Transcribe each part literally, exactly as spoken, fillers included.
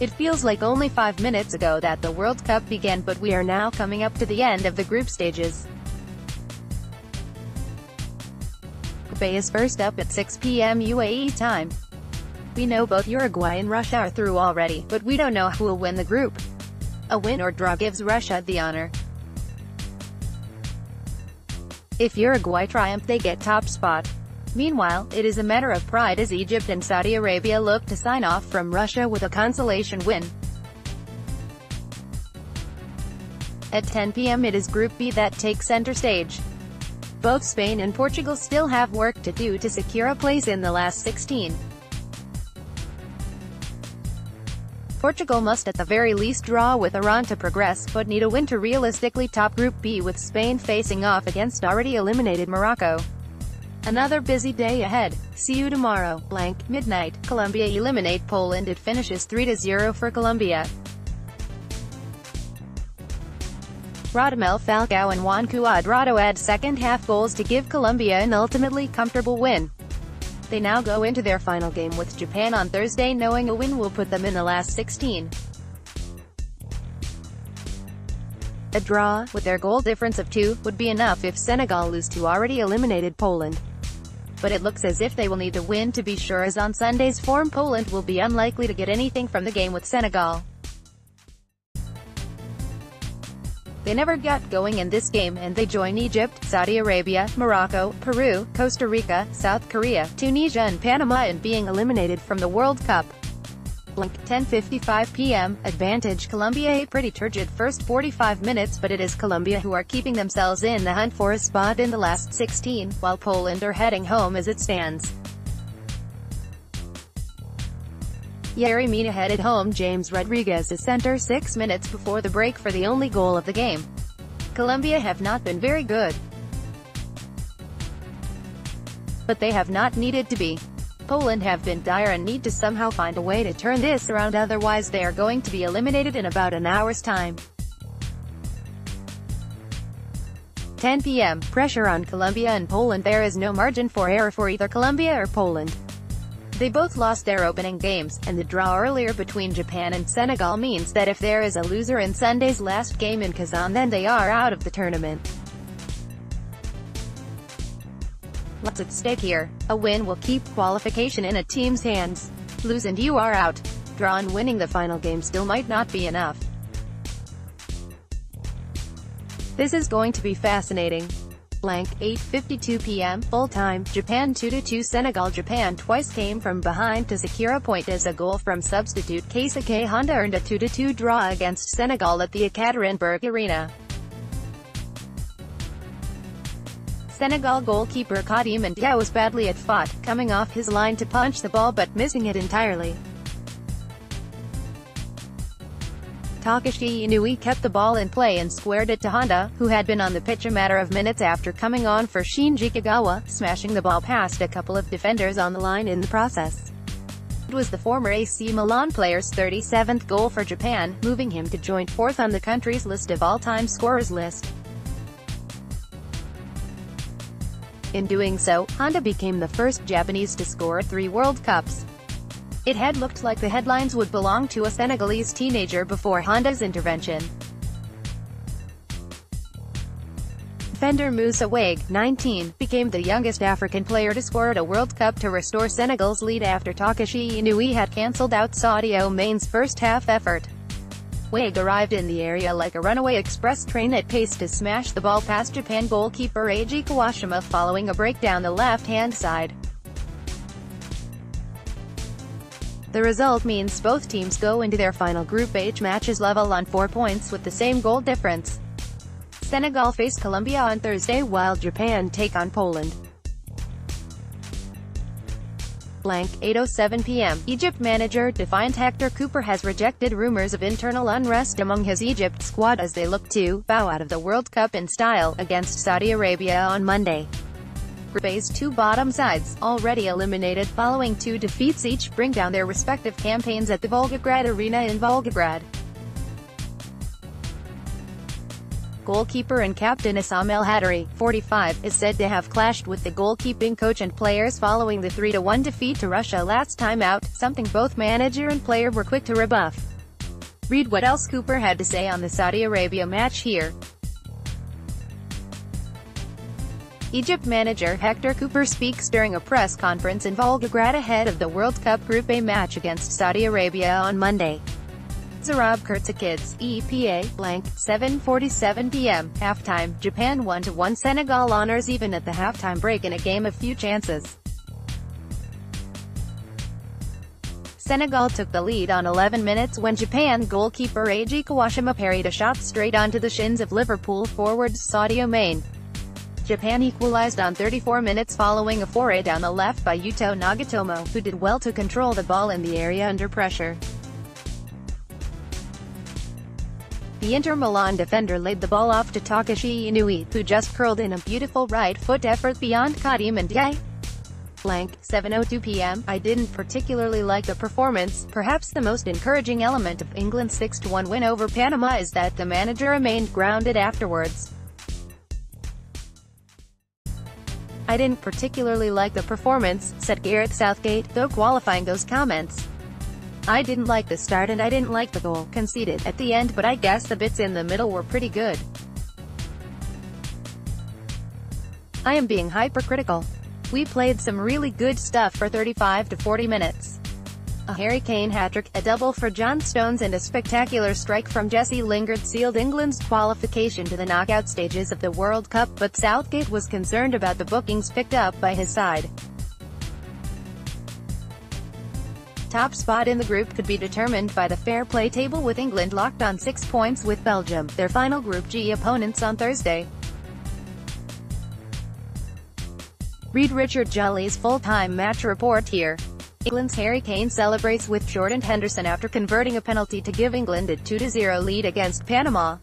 It feels like only five minutes ago that the World Cup began, but we are now coming up to the end of the group stages. Uruguay is first up at six p m U A E time. We know both Uruguay and Russia are through already, but we don't know who will win the group. A win or draw gives Russia the honor. If Uruguay triumph, they get top spot. Meanwhile, it is a matter of pride as Egypt and Saudi Arabia look to sign off from Russia with a consolation win. At ten p m it is Group B that takes center stage. Both Spain and Portugal still have work to do to secure a place in the last sixteen. Portugal must at the very least draw with Iran to progress, but need a win to realistically top Group B, with Spain facing off against already eliminated Morocco. Another busy day ahead. See you tomorrow, blank, midnight. Colombia eliminate Poland. It finishes three to zero for Colombia. Radamel Falcao and Juan Cuadrado add second-half goals to give Colombia an ultimately comfortable win. They now go into their final game with Japan on Thursday, knowing a win will put them in the last sixteen. A draw, with their goal difference of two, would be enough if Senegal lose to already eliminated Poland. But it looks as if they will need the win to be sure, as on Sunday's form Poland will be unlikely to get anything from the game with Senegal. They never got going in this game, and they join Egypt, Saudi Arabia, Morocco, Peru, Costa Rica, South Korea, Tunisia and Panama in being eliminated from the World Cup. Blank, ten fifty-five p m, advantage Colombia. A pretty turgid first forty-five minutes, but it is Colombia who are keeping themselves in the hunt for a spot in the last sixteen, while Poland are heading home as it stands. Yerry Mina headed home James Rodriguez's center six minutes before the break for the only goal of the game. Colombia have not been very good, but they have not needed to be. Poland have been dire and need to somehow find a way to turn this around, otherwise they are going to be eliminated in about an hour's time. ten p m Pressure on Colombia and Poland. There is no margin for error for either Colombia or Poland. They both lost their opening games, and the draw earlier between Japan and Senegal means that if there is a loser in Sunday's last game in Kazan, then they are out of the tournament. Lots at stake here. A win will keep qualification in a team's hands. Lose and you are out. Draw and winning the final game still might not be enough. This is going to be fascinating. Blank, eight fifty-two p m full time. Japan two to two Senegal. Japan twice came from behind to secure a point, as a goal from substitute Keisuke Honda earned a two to two draw against Senegal at the Ekaterinburg Arena. Senegal goalkeeper Khadim N'Diaye was badly at fault, coming off his line to punch the ball but missing it entirely. Takeshi Inui kept the ball in play and squared it to Honda, who had been on the pitch a matter of minutes after coming on for Shinji Kagawa, smashing the ball past a couple of defenders on the line in the process. It was the former A C Milan player's thirty-seventh goal for Japan, moving him to joint fourth on the country's list of all-time scorers list. In doing so, Honda became the first Japanese to score three World Cups. It had looked like the headlines would belong to a Senegalese teenager before Honda's intervention. Defender Moussa Wague, nineteen, became the youngest African player to score at a World Cup to restore Senegal's lead after Takeshi Inui had cancelled out Sadio Mane's first-half effort. Wague arrived in the area like a runaway express train at pace to smash the ball past Japan goalkeeper Eiji Kawashima following a break down the left-hand side. The result means both teams go into their final Group H matches level on four points with the same goal difference. Senegal face Colombia on Thursday, while Japan take on Poland. Blank, eight oh seven p m Egypt manager defiant Héctor Cúper has rejected rumors of internal unrest among his Egypt squad as they look to bow out of the World Cup in style against Saudi Arabia on Monday. Group A's two bottom sides, already eliminated following two defeats each, bring down their respective campaigns at the Volgograd Arena in Volgograd. goalkeeper and captain Essam El-Hadary, forty-five, is said to have clashed with the goalkeeping coach and players following the three to one defeat to Russia last time out, something both manager and player were quick to rebuff. Read what else Cúper had to say on the Saudi Arabia match here. Egypt manager Héctor Cúper speaks during a press conference in Volgograd ahead of the World Cup Group A match against Saudi Arabia on Monday. Zarab Kurtakids, E P A, blank, seven forty-seven p m, halftime, Japan one to one Senegal honors even at the halftime break in a game of few chances. Senegal took the lead on eleven minutes when Japan goalkeeper Eiji Kawashima parried a shot straight onto the shins of Liverpool forward Sadio Mane. Japan equalized on thirty-four minutes following a foray down the left by Yuto Nagatomo, who did well to control the ball in the area under pressure. The Inter Milan defender laid the ball off to Takeshi Inui, who just curled in a beautiful right-foot effort beyond Khadim N'Diaye. Blank, seven oh two p m, I didn't particularly like the performance. Perhaps the most encouraging element of England's six to one win over Panama is that the manager remained grounded afterwards. I didn't particularly like the performance, said Gareth Southgate, though qualifying those comments. I didn't like the start and I didn't like the goal conceded at the end, but I guess the bits in the middle were pretty good. I am being hypercritical. We played some really good stuff for thirty-five to forty minutes. A Harry Kane hat-trick, a double for John Stones and a spectacular strike from Jesse Lingard sealed England's qualification to the knockout stages of the World Cup, but Southgate was concerned about the bookings picked up by his side. Top spot in the group could be determined by the fair play table, with England locked on six points with Belgium, their final Group G opponents, on Thursday. Read Richard Jolly's full-time match report here. England's Harry Kane celebrates with Jordan Henderson after converting a penalty to give England a two to zero lead against Panama.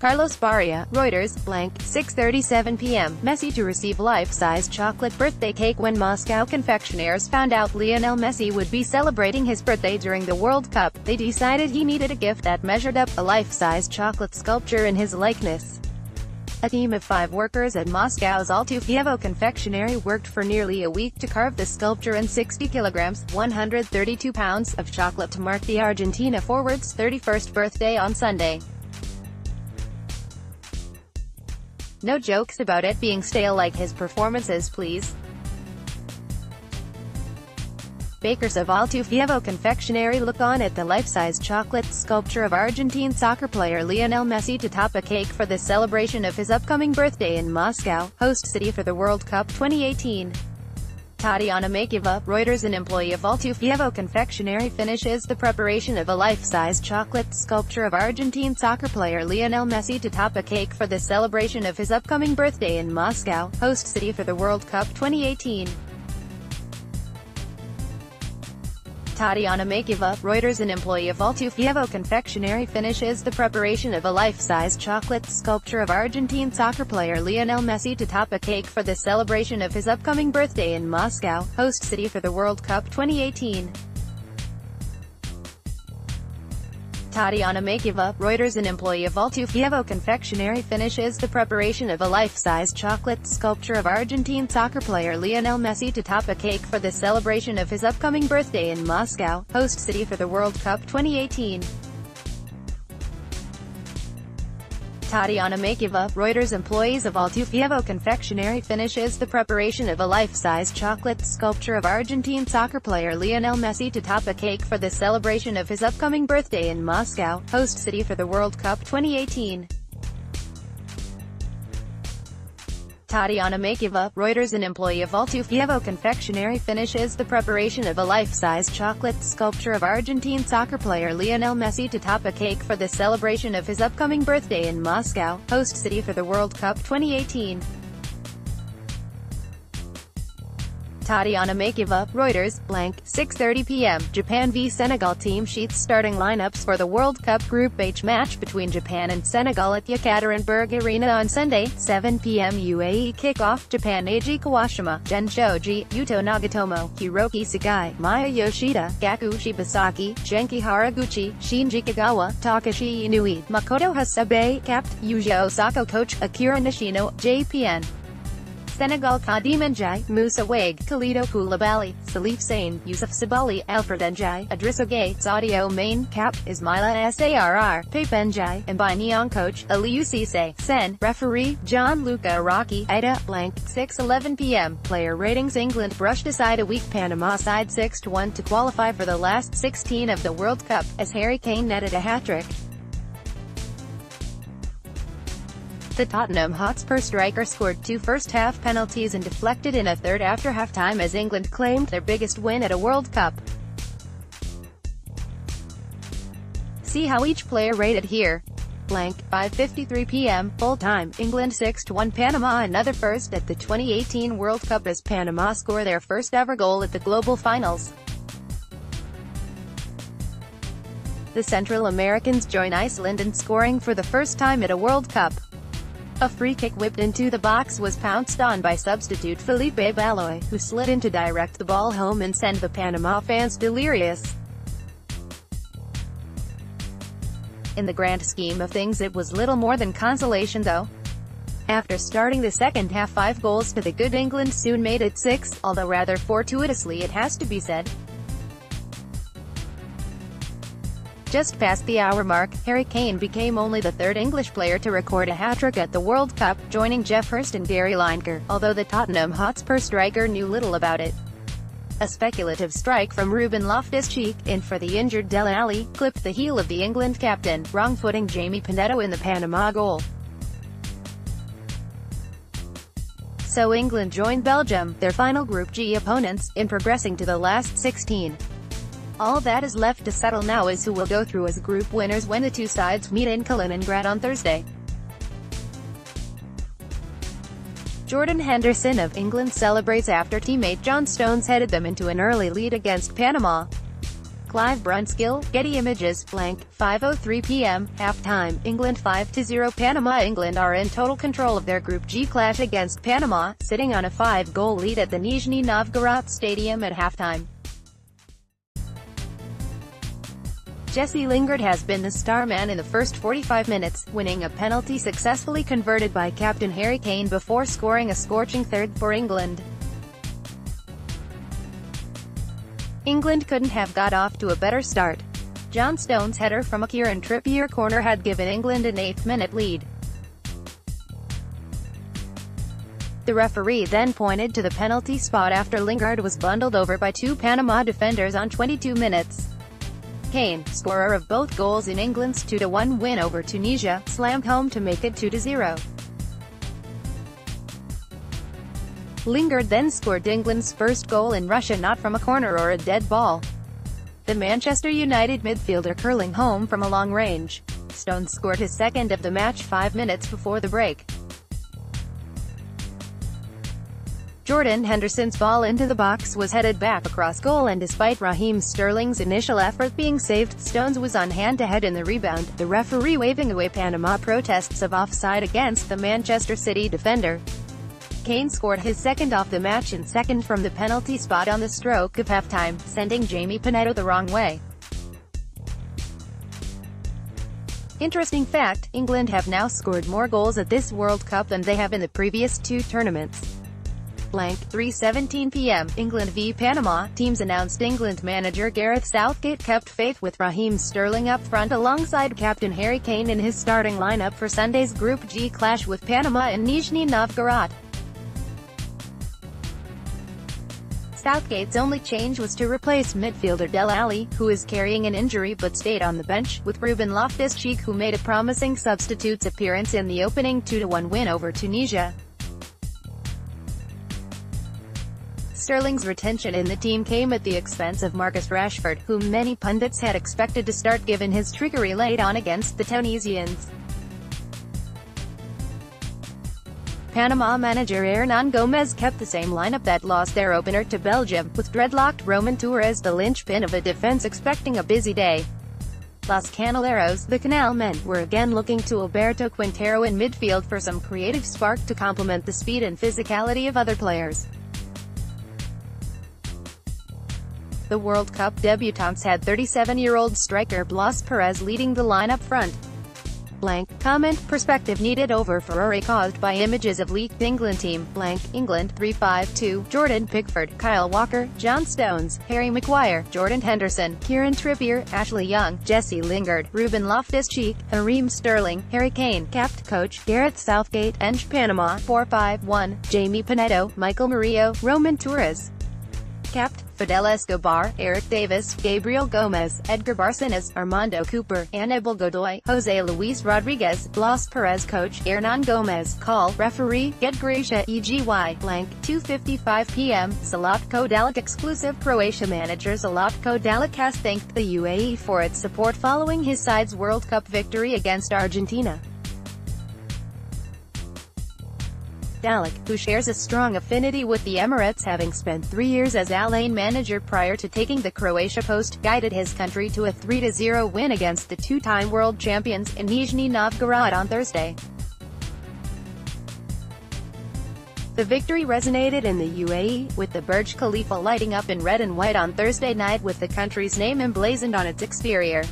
Carlos Barria, Reuters, blank, six thirty-seven p m, Messi to receive life-size chocolate birthday cake when Moscow confectioners found out Lionel Messi would be celebrating his birthday during the World Cup. They decided he needed a gift that measured up, a life-size chocolate sculpture in his likeness. A team of five workers at Moscow's Altufievo confectionery worked for nearly a week to carve the sculpture and sixty kilograms, one hundred thirty-two pounds, of chocolate to mark the Argentina forward's thirty-first birthday on Sunday. No jokes about it being stale like his performances, please. Bakers of Altufievo confectionery look on at the life-size chocolate sculpture of Argentine soccer player Lionel Messi to top a cake for the celebration of his upcoming birthday in Moscow, host city for the World Cup twenty eighteen. Tatiana Makeeva, Reuters. An employee of Altufievo confectionery finishes the preparation of a life-size chocolate sculpture of Argentine soccer player Lionel Messi to top a cake for the celebration of his upcoming birthday in Moscow, host city for the World Cup twenty eighteen. Tatiana Makeeva, Reuters. An employee of Altufievo confectionery finishes the preparation of a life-size chocolate sculpture of Argentine soccer player Lionel Messi to top a cake for the celebration of his upcoming birthday in Moscow, host city for the World Cup twenty eighteen. Tatiana Makeeva, Reuters. An employee of Altufievo confectionery finishes the preparation of a life-size chocolate sculpture of Argentine soccer player Lionel Messi to top a cake for the celebration of his upcoming birthday in Moscow, host city for the World Cup twenty eighteen. Tatiana Makeeva, Reuters. Employees of Altufievo confectionery finishes the preparation of a life-size chocolate sculpture of Argentine soccer player Lionel Messi to top a cake for the celebration of his upcoming birthday in Moscow, host city for the World Cup twenty eighteen. Tatiana Makeeva, Reuters. An employee of Altufievo confectionery finishes the preparation of a life-size chocolate sculpture of Argentine soccer player Lionel Messi to top a cake for the celebration of his upcoming birthday in Moscow, host city for the World Cup twenty eighteen. Tatiana Makeeva, Reuters, blank, six thirty p m, Japan v Senegal team sheets starting lineups for the World Cup Group H match between Japan and Senegal at Yekaterinburg Arena on Sunday, seven p m U A E kickoff. Japan: Eiji Kawashima, Jenshoji, Yuto Nagatomo, Hiroki Sakai, Maya Yoshida, Gaku Shibasaki, Genki Haraguchi, Shinji Kagawa, Takeshi Inui, Makoto Hasebe, capped, Yuji Osako coach, Akira Nishino, J P N. Senegal: Khadim N'Diaye, Moussa Wague, Kalidou Koulibaly, Salif Sain, Youssouf Sabaly, Alfred N'Diaye, Idrissa Gueye, Sadio Mane, cap, Ismaila Sarr, Pape N'Diaye, Mbaye Niang coach, Aliou Cissé, Sen, referee, Gianluca Arraki, Ida, blank, six eleven p m, player ratings. England brushed aside a weak Panama side six to one to qualify for the last sixteen of the World Cup, as Harry Kane netted a hat-trick. The Tottenham Hotspur striker scored two first-half penalties and deflected in a third after halftime as England claimed their biggest win at a World Cup. See how each player rated here. Blank, five fifty-three p m, full-time, England six to one Panama. Another first at the twenty eighteen World Cup as Panama score their first-ever goal at the global finals. The Central Americans join Iceland in scoring for the first time at a World Cup. A free kick whipped into the box was pounced on by substitute Felipe Baloi, who slid in to direct the ball home and send the Panama fans delirious. In the grand scheme of things, it was little more than consolation though. After starting the second half five goals to the good, England soon made it six, although rather fortuitously it has to be said. Just past the hour mark, Harry Kane became only the third English player to record a hat-trick at the World Cup, joining Jeff Hurst and Gary Lineker, although the Tottenham Hotspur striker knew little about it. A speculative strike from Ruben Loftus-Cheek, in for the injured Dele Alli, clipped the heel of the England captain, wrong-footing Jaime Penedo in the Panama goal. So England joined Belgium, their final Group G opponents, in progressing to the last sixteen. All that is left to settle now is who will go through as group winners when the two sides meet in Kaliningrad on Thursday. Jordan Henderson of England celebrates after teammate John Stones headed them into an early lead against Panama. Clive Brunskill, Getty Images, blank, five oh three p m, half-time, England five to zero Panama. England are in total control of their Group G clash against Panama, sitting on a five-goal lead at the Nizhny Novgorod Stadium at halftime. Jesse Lingard has been the star man in the first forty-five minutes, winning a penalty successfully converted by captain Harry Kane before scoring a scorching third for England. England couldn't have got off to a better start. John Stones' header from a Kieran Trippier corner had given England an eighth-minute lead. The referee then pointed to the penalty spot after Lingard was bundled over by two Panama defenders on twenty-two minutes. Kane, scorer of both goals in England's two to one win over Tunisia, slammed home to make it two to zero. Lingard then scored England's first goal in Russia, not from a corner or a dead ball. The Manchester United midfielder curling home from a long range. Stones scored his second of the match five minutes before the break. Jordan Henderson's ball into the box was headed back across goal, and despite Raheem Sterling's initial effort being saved, Stones was on hand to head in the rebound, the referee waving away Panama protests of offside against the Manchester City defender. Kane scored his second off the match and second from the penalty spot on the stroke of halftime, sending Jaime Penedo the wrong way. Interesting fact, England have now scored more goals at this World Cup than they have in the previous two tournaments. Blank, three seventeen p m, England v Panama, teams announced. England manager Gareth Southgate kept faith with Raheem Sterling up front alongside captain Harry Kane in his starting lineup for Sunday's Group G clash with Panama in Nizhny Novgorod. Southgate's only change was to replace midfielder Dele Alli, who is carrying an injury but stayed on the bench, with Ruben Loftus-Cheek, who made a promising substitute's appearance in the opening two to one win over Tunisia. Sterling's retention in the team came at the expense of Marcus Rashford, whom many pundits had expected to start given his trickery late on against the Tunisians. Panama manager Hernán Gómez kept the same lineup that lost their opener to Belgium, with dreadlocked Roman Torres the linchpin of a defense expecting a busy day. Los Canaleros, the Canal Men, were again looking to Alberto Quintero in midfield for some creative spark to complement the speed and physicality of other players. The World Cup debutants had thirty-seven-year-old striker Blas Perez leading the lineup front. Blank, comment, perspective needed over Ferrari caused by images of leaked England team, blank, England, three five two, Jordan Pickford, Kyle Walker, John Stones, Harry Maguire, Jordan Henderson, Kieran Trippier, Ashley Young, Jesse Lingard, Ruben Loftus-Cheek, Raheem Sterling, Harry Kane, capped coach, Gareth Southgate, and Panama, four five one, Jaime Penedo, Michael Murillo, Roman Torres, capped, Fidel Escobar, Eric Davis, Gabriel Gomez, Edgar Barcenas, Armando Cooper, Anibal Godoy, Jose Luis Rodriguez, Blas Perez coach, Hernán Gómez, call, referee, Get Grisha, E G Y, blank, two fifty-five p m, Zlatko Dalic exclusive. Croatia manager Zlatko Dalic has thanked the U A E for its support following his side's World Cup victory against Argentina. Dalic, who shares a strong affinity with the Emirates having spent three years as Al Ain manager prior to taking the Croatia post, guided his country to a three to zero win against the two-time world champions in Nizhny Novgorod on Thursday. The victory resonated in the U A E, with the Burj Khalifa lighting up in red and white on Thursday night with the country's name emblazoned on its exterior.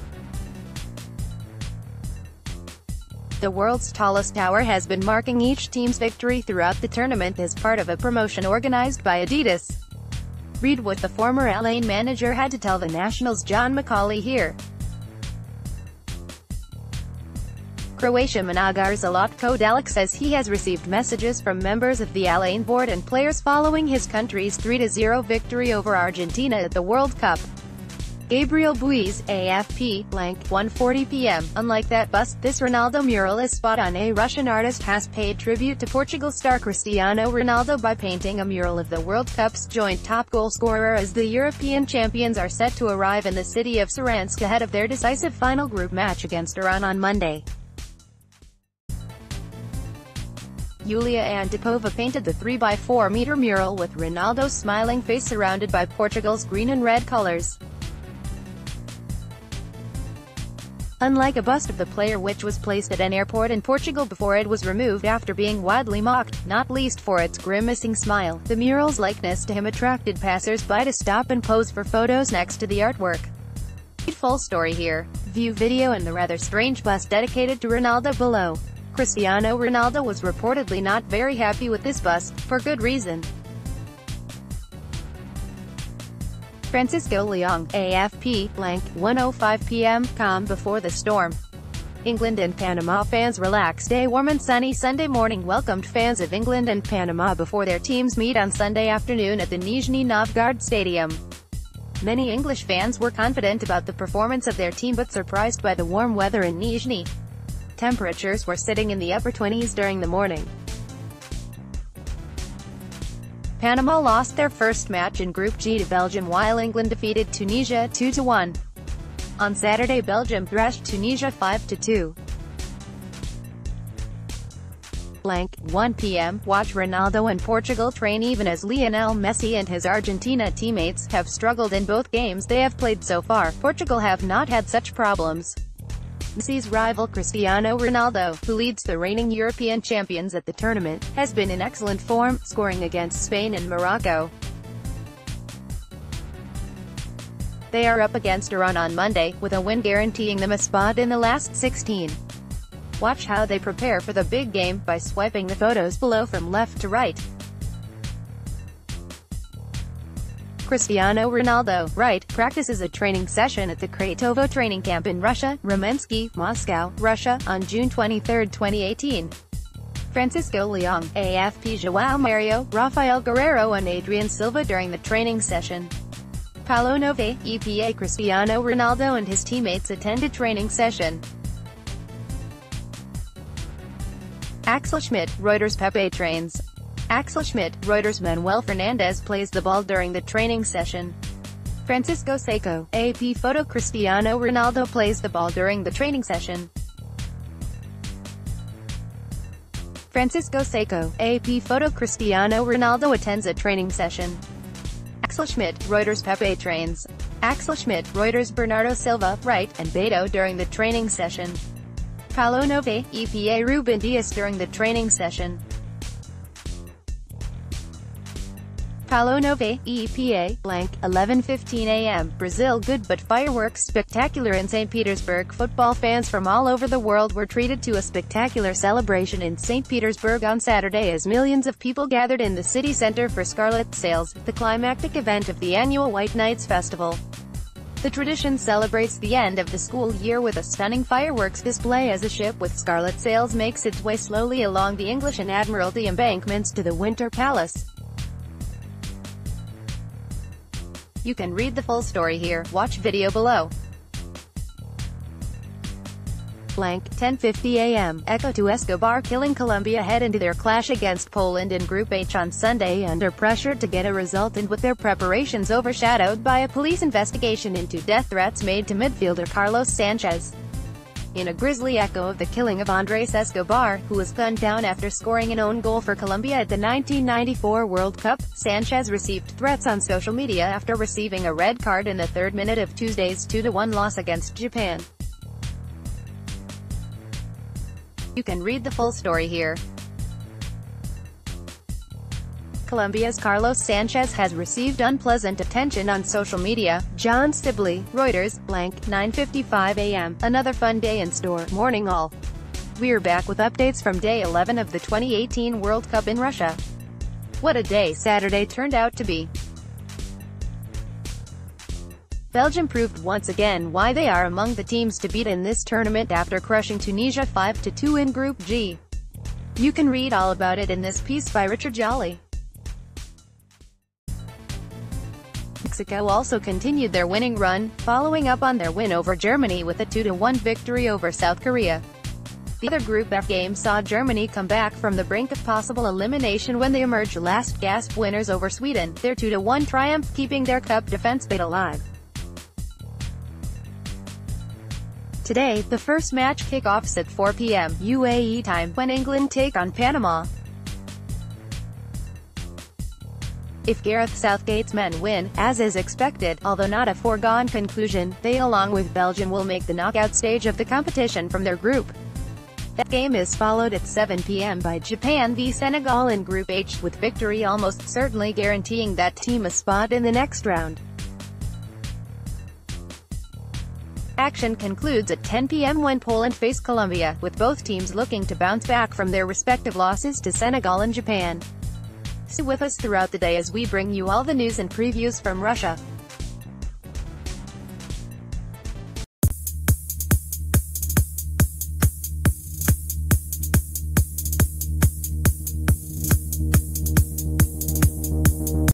The world's tallest tower has been marking each team's victory throughout the tournament as part of a promotion organized by Adidas. Read what the former Al Ain manager had to tell the Nationals' John McCauley here. Croatia manager Zlatko Dalic says he has received messages from members of the Al Ain board and players following his country's three to zero victory over Argentina at the World Cup. Gabriel Buiz, A F P, blank, one forty p m Unlike that bust, this Ronaldo mural is spot on. A Russian artist has paid tribute to Portugal star Cristiano Ronaldo by painting a mural of the World Cup's joint top goalscorer as the European champions are set to arrive in the city of Saransk ahead of their decisive final group match against Iran on Monday. Yulia Antipova painted the three by four meter mural with Ronaldo's smiling face surrounded by Portugal's green and red colors. Unlike a bust of the player which was placed at an airport in Portugal before it was removed after being widely mocked, not least for its grimacing smile, the mural's likeness to him attracted passers-by to stop and pose for photos next to the artwork. Read full story here. View video and the rather strange bust dedicated to Ronaldo below. Cristiano Ronaldo was reportedly not very happy with this bust, for good reason. Francisco Leong, A F P, blank, one oh five p m, calm before the storm. England and Panama fans relaxed. A warm and sunny Sunday morning welcomed fans of England and Panama before their teams meet on Sunday afternoon at the Nizhny Novgorod Stadium. Many English fans were confident about the performance of their team but surprised by the warm weather in Nizhny. Temperatures were sitting in the upper twenties during the morning. Panama lost their first match in Group G to Belgium while England defeated Tunisia two to one. On Saturday Belgium thrashed Tunisia five to two. Blank, one p m, watch Ronaldo and Portugal train. Even as Lionel Messi and his Argentina teammates have struggled in both games they have played so far, Portugal have not had such problems. Messi's rival Cristiano Ronaldo, who leads the reigning European champions at the tournament, has been in excellent form, scoring against Spain and Morocco. They are up against Iran on Monday, with a win guaranteeing them a spot in the last sixteen. Watch how they prepare for the big game by swiping the photos below from left to right. Cristiano Ronaldo, right, practices a training session at the Kratovo training camp in Russia, Rumensky, Moscow, Russia, on June twenty-third, twenty eighteen. Francisco Leong, A F P. João Mario, Rafael Guerreiro and Adrian Silva during the training session. Paulo Nove, E P A. Cristiano Ronaldo and his teammates attended training session. Axel Schmidt, Reuters. Pepe trains. Axel Schmidt, Reuters. Manuel Fernandez plays the ball during the training session. Francisco Seco, A P. Photo. Cristiano Ronaldo plays the ball during the training session. Francisco Seco, A P photo. Cristiano Ronaldo attends a training session. Axel Schmidt, Reuters. Pepe trains. Axel Schmidt, Reuters. Bernardo Silva, Wright, and Beto during the training session. Paulo Nove, E P A. Ruben Dias during the training session. Paulo Nove, E P A, blank, eleven fifteen a m, Brazil. Good but fireworks spectacular in Saint Petersburg. Football fans from all over the world were treated to a spectacular celebration in Saint Petersburg on Saturday as millions of people gathered in the city center for Scarlet Sails, the climactic event of the annual White Nights Festival. The tradition celebrates the end of the school year with a stunning fireworks display as a ship with scarlet sails makes its way slowly along the English and Admiralty embankments to the Winter Palace. You can read the full story here, watch video below. Blank, ten fifty a m, Echo to Escobar killing. Colombia head into their clash against Poland in Group H on Sunday under pressure to get a result and with their preparations overshadowed by a police investigation into death threats made to midfielder Carlos Sanchez. In a grisly echo of the killing of Andrés Escobar, who was gunned down after scoring an own goal for Colombia at the nineteen ninety-four World Cup, Sanchez received threats on social media after receiving a red card in the third minute of Tuesday's two to one loss against Japan. You can read the full story here. Colombia's Carlos Sanchez has received unpleasant attention on social media. John Sibley, Reuters, blank, nine fifty-five a m, another fun day in store. Morning all. We're back with updates from day eleven of the twenty eighteen World Cup in Russia. What a day Saturday turned out to be. Belgium proved once again why they are among the teams to beat in this tournament after crushing Tunisia five to two in Group G. You can read all about it in this piece by Richard Jolly. Mexico also continued their winning run, following up on their win over Germany with a two to one victory over South Korea. The other Group F game saw Germany come back from the brink of possible elimination when they emerged last-gasp winners over Sweden, their two to one triumph keeping their cup defense bid alive. Today, the first match kickoffs at four p m U A E time when England take on Panama. If Gareth Southgate's men win, as is expected, although not a foregone conclusion, they along with Belgium will make the knockout stage of the competition from their group. That game is followed at seven p m by Japan v Senegal in Group H, with victory almost certainly guaranteeing that team a spot in the next round. Action concludes at ten p m when Poland face Colombia, with both teams looking to bounce back from their respective losses to Senegal and Japan. Stay with us throughout the day as we bring you all the news and previews from Russia.